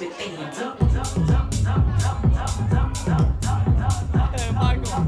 with AIDS. Hey, Michael.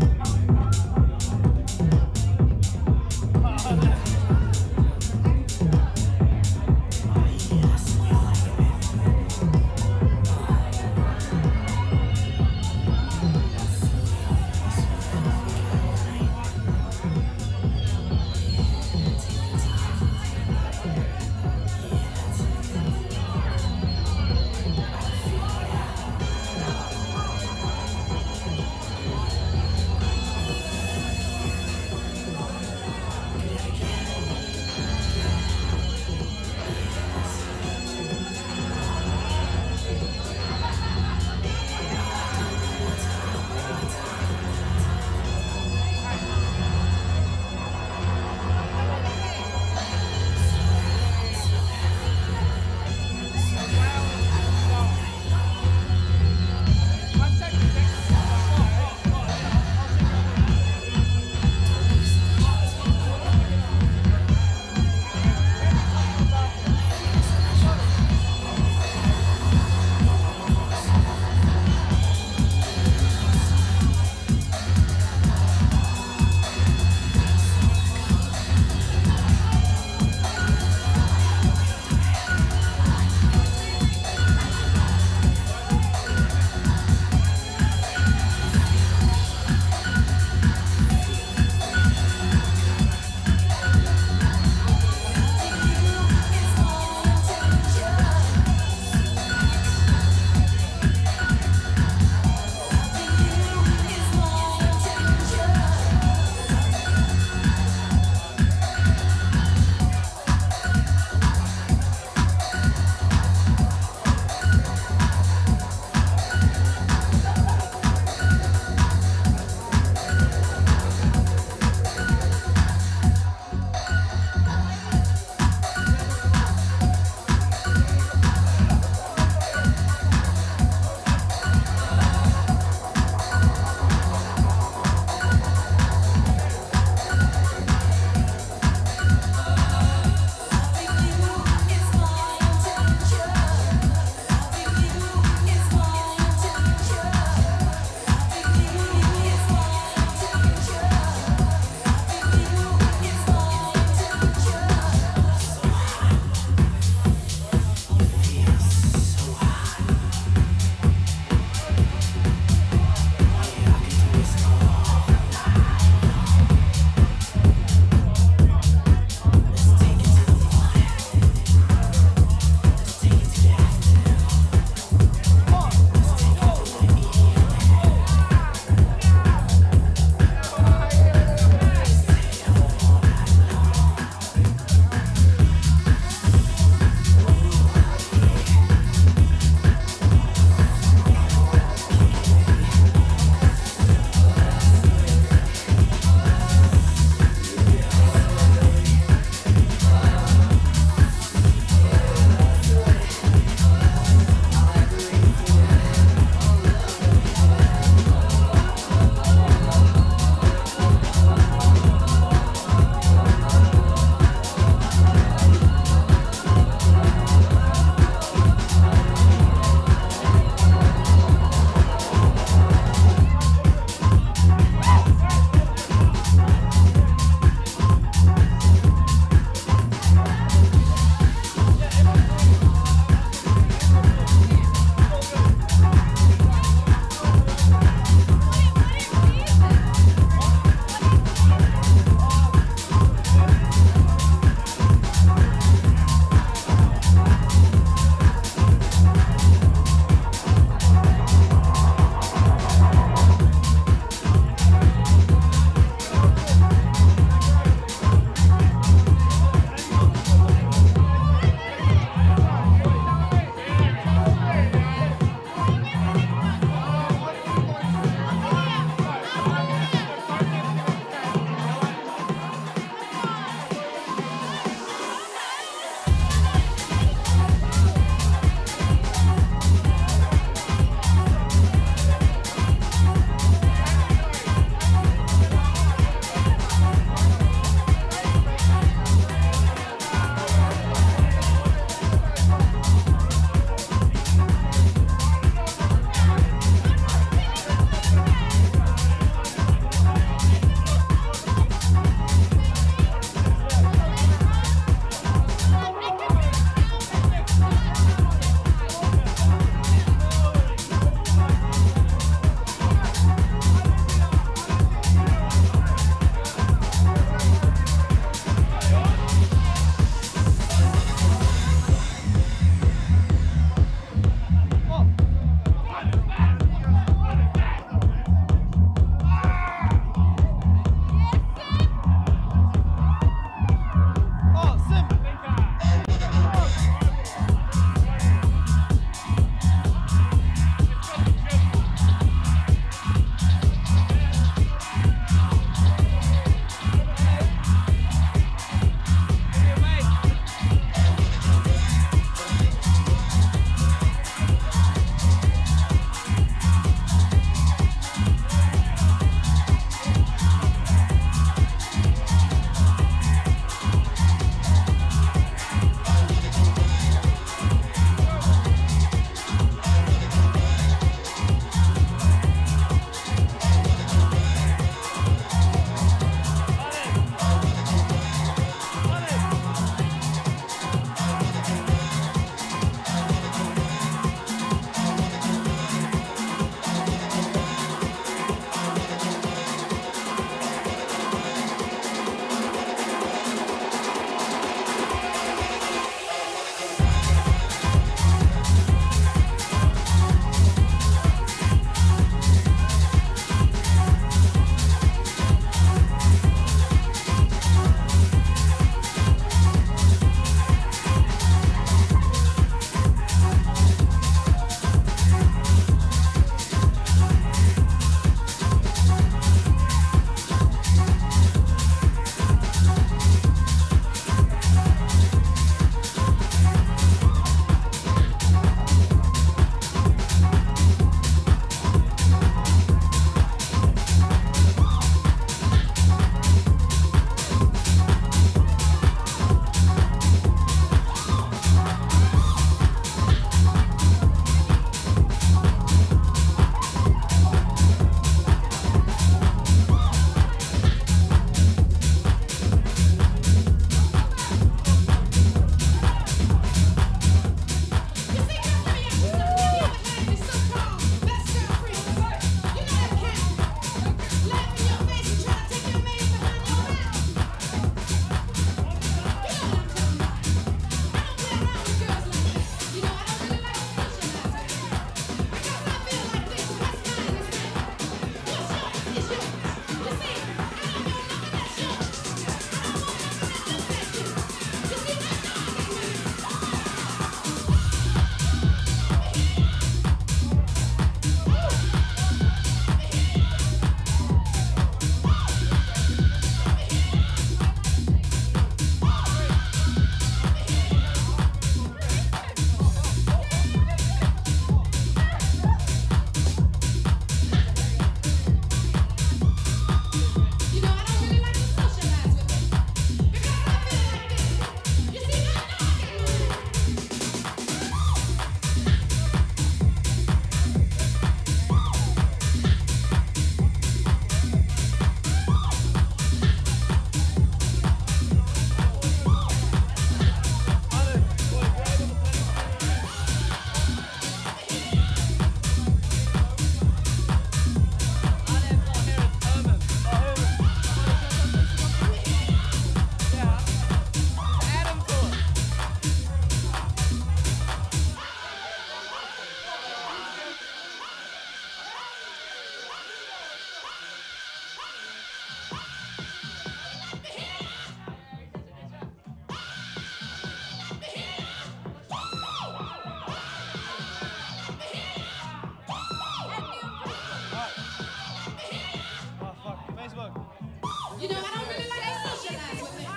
You know, I don't really like to socialize with him.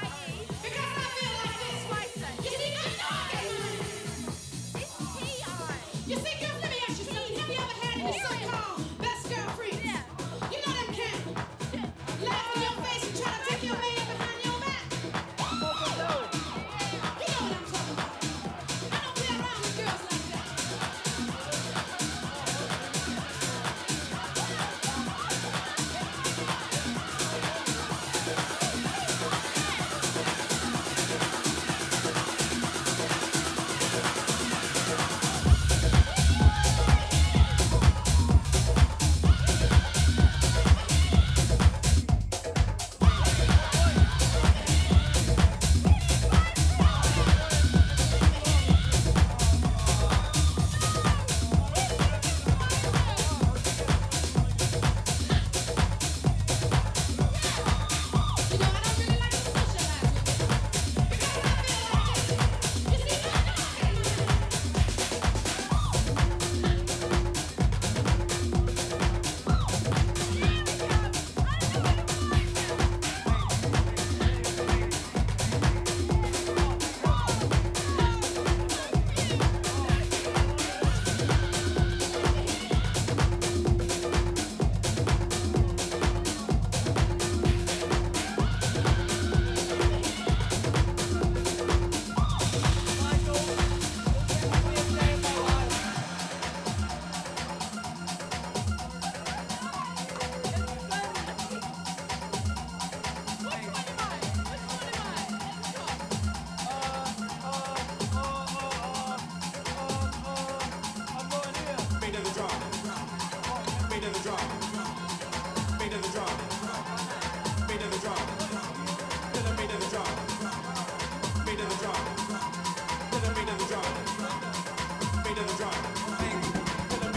Because I feel like this. You think I know I can learn? It's T.I. You see, girl, let me ask you something. Have you ever had any so-called best girlfriend? Yeah. You know that can laugh in your face and try to take your man behind your back? You know what I'm talking about. I don't play around with girls like that.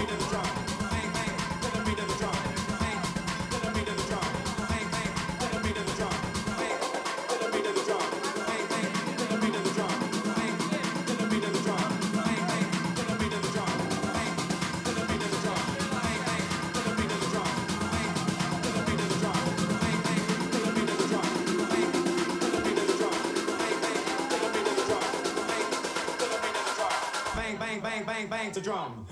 Bang, bang, to drum.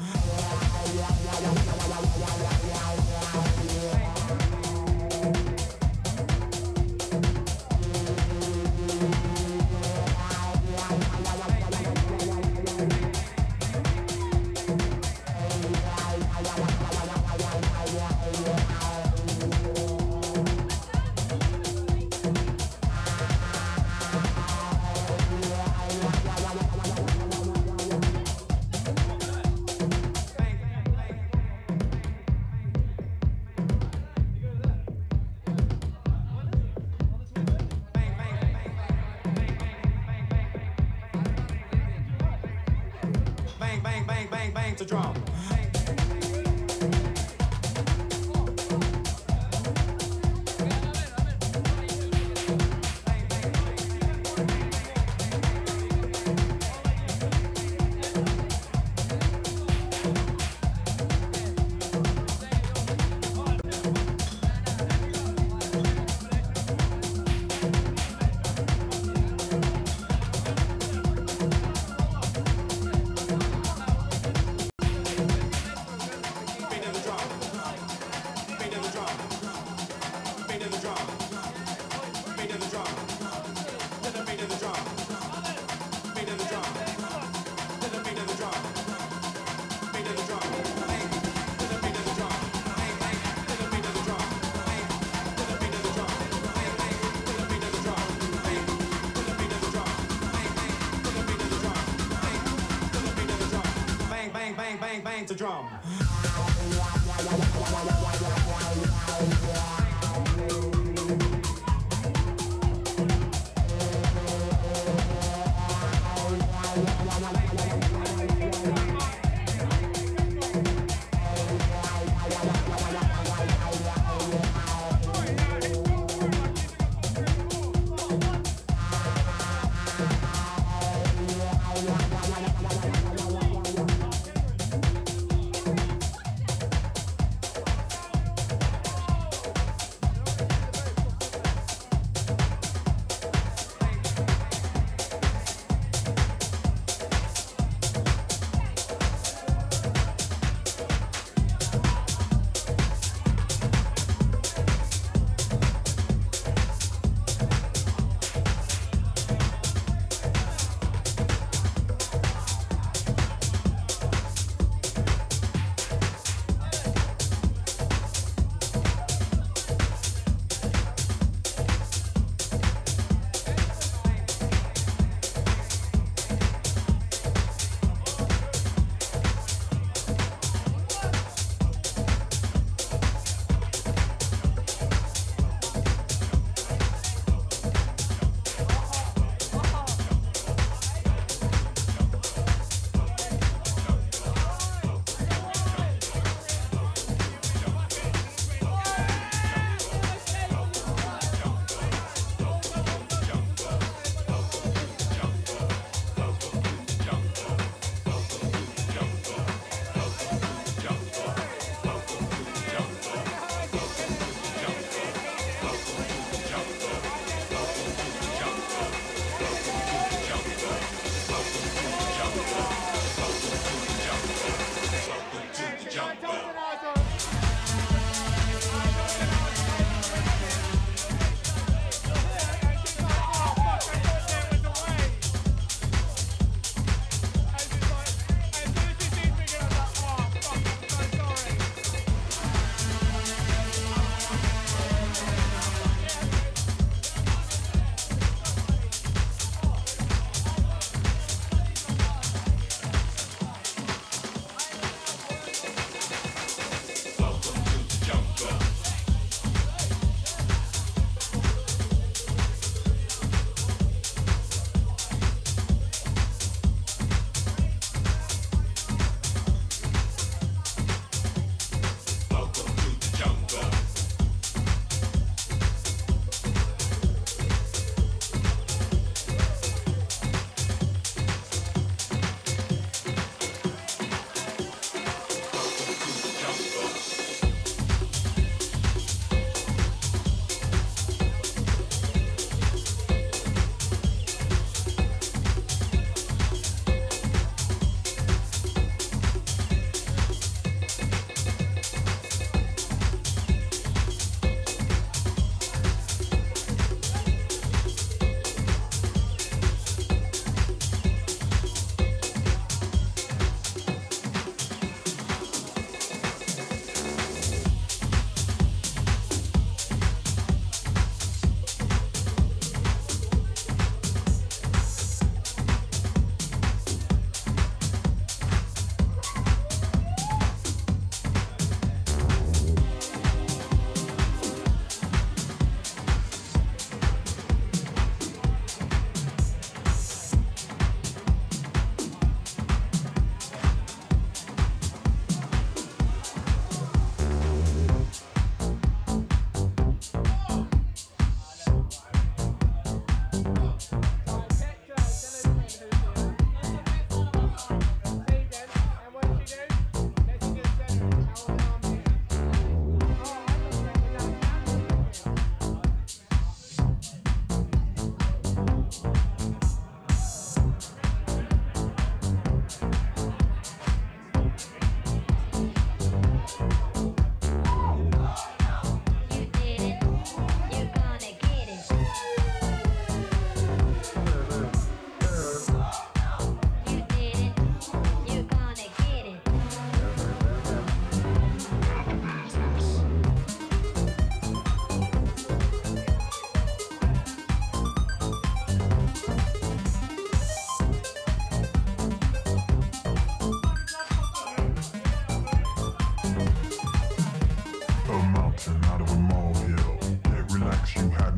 The drum. Bang to drum.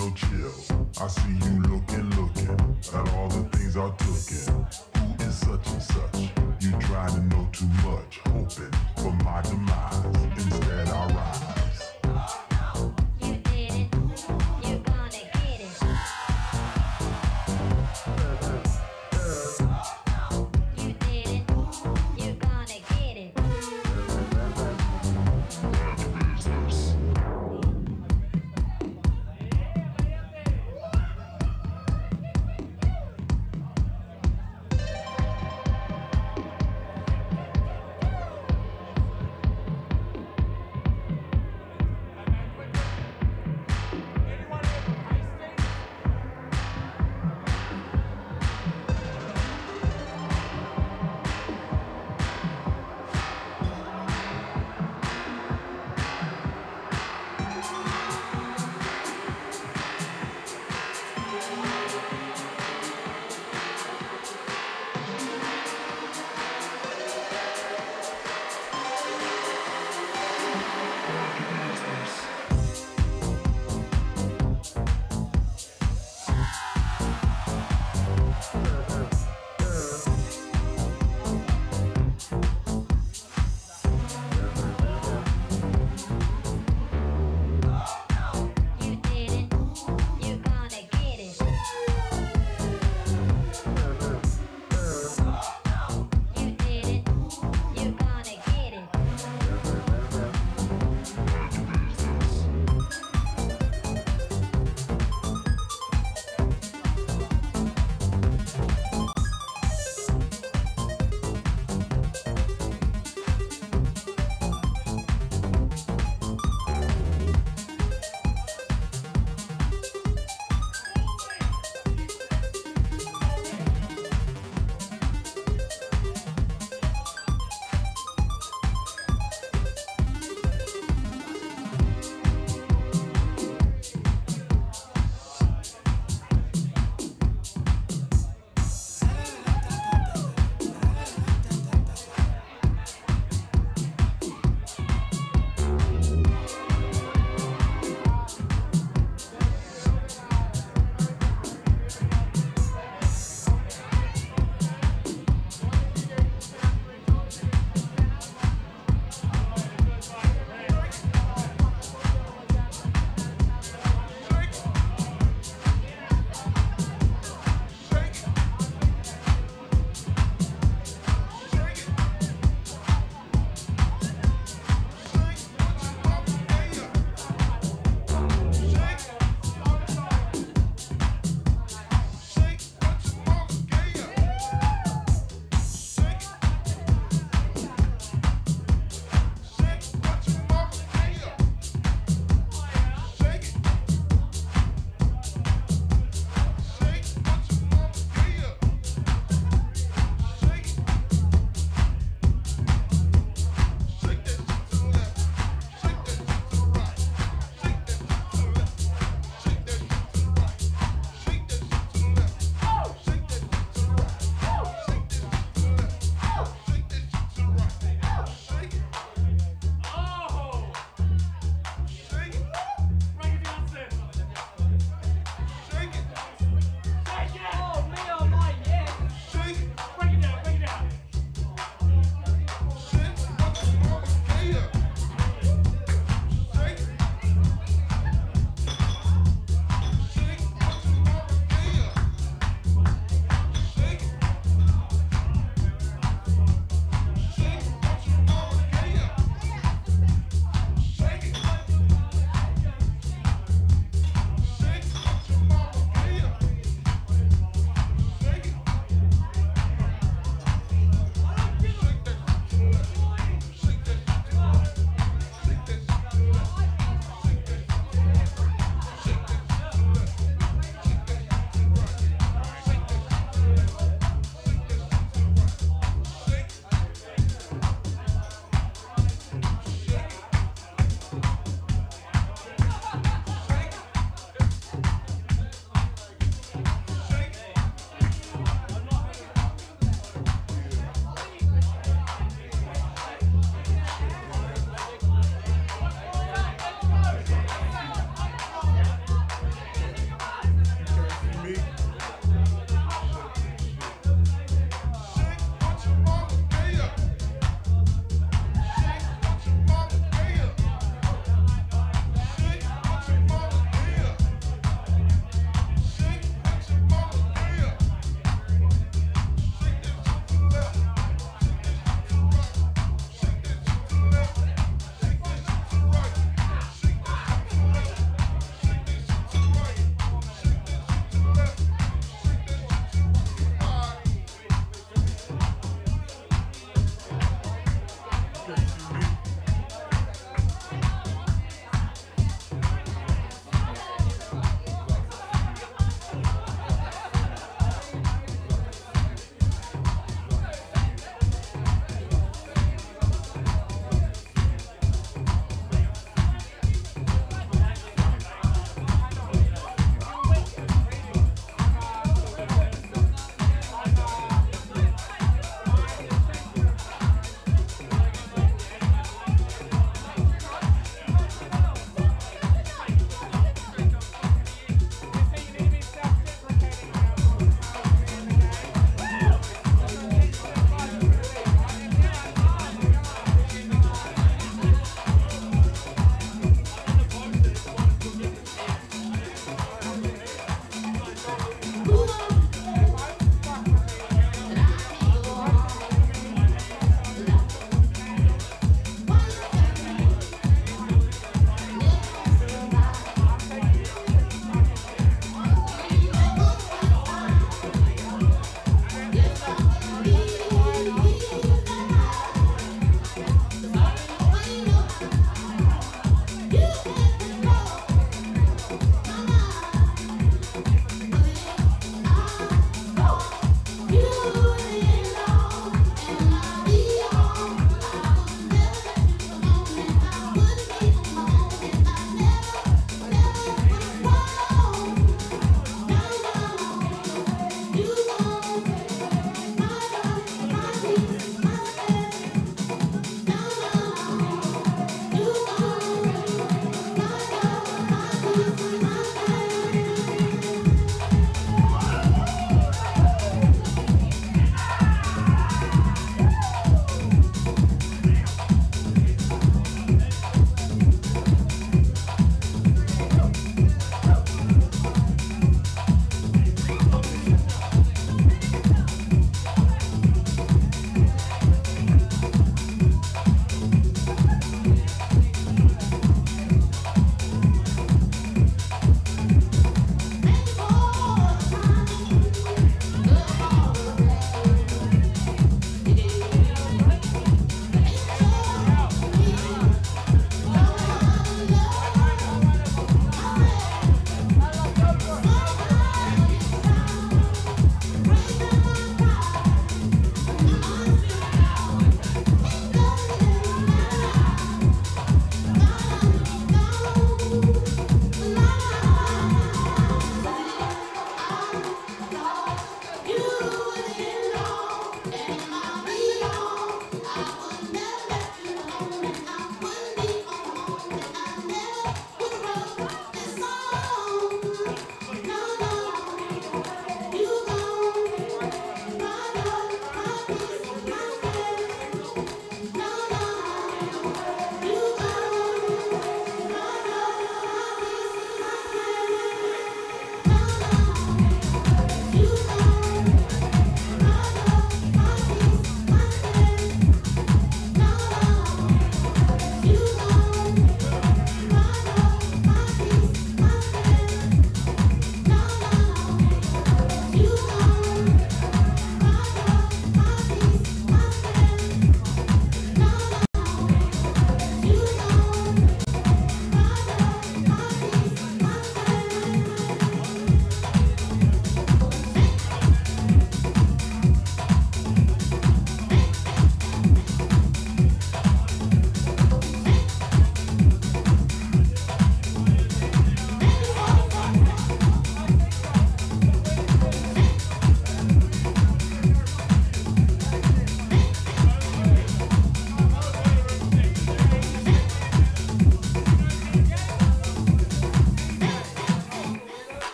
no chills. I see you looking at all the things I took in. Who is such and such? You try to know too much, hoping for my demise. Instead I rise. Oh no, you did it. You're gonna get it. Oh no, you did it. You're gonna get it.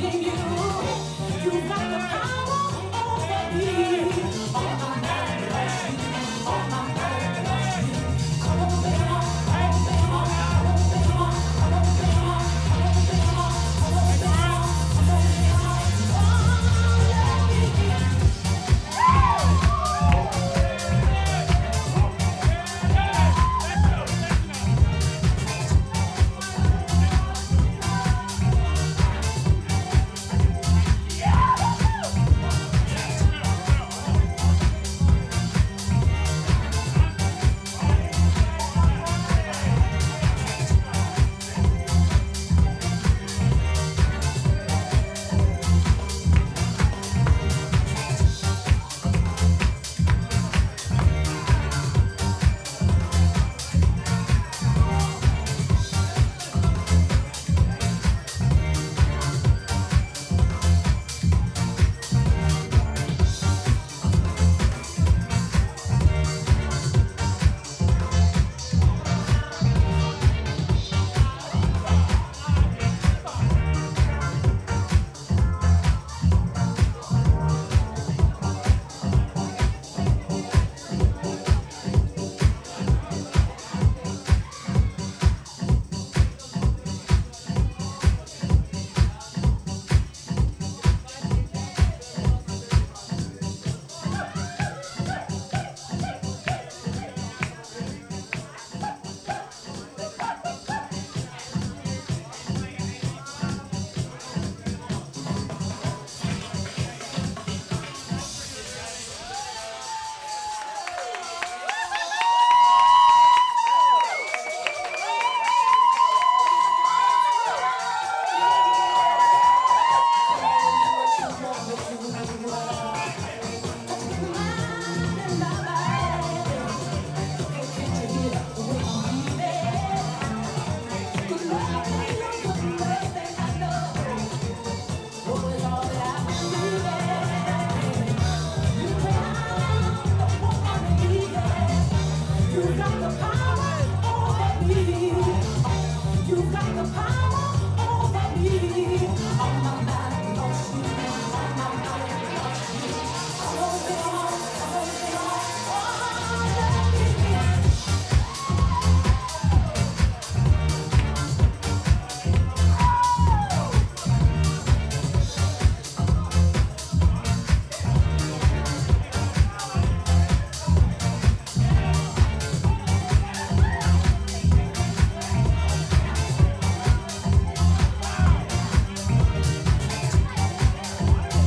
believe in you. You've got the power over me.